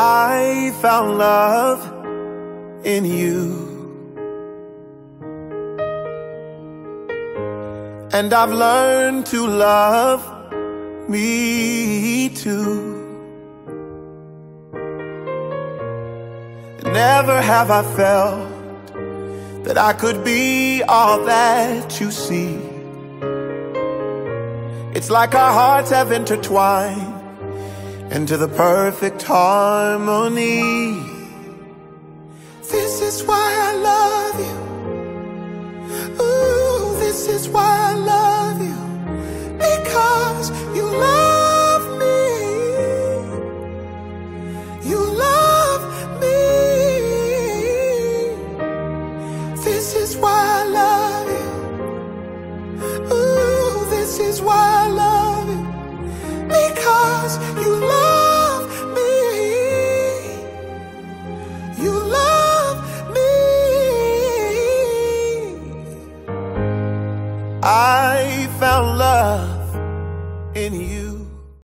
I found love in you, and I've learned to love me too. Never have I felt that I could be all that you see. It's like our hearts have intertwined into the perfect harmony. This is why I love you. Ooh, this is why I love you. Because you love me. You love me. This is why I love you. Ooh, this is why I love you. Because you love me. You love me. I found love in you.